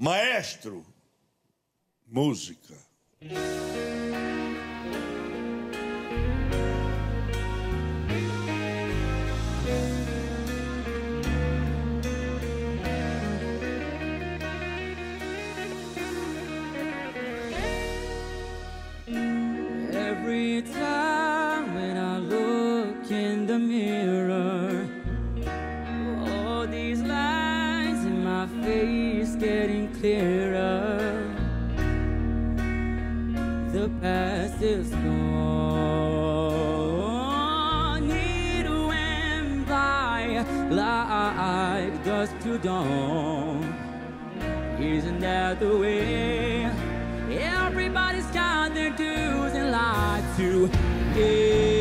Maestro Música. Every time when I look in the mirror, all these lines in my face getting clearer. The past is gone, it went by like dust to dawn. Isn't that the way everybody's got their dues and lied to?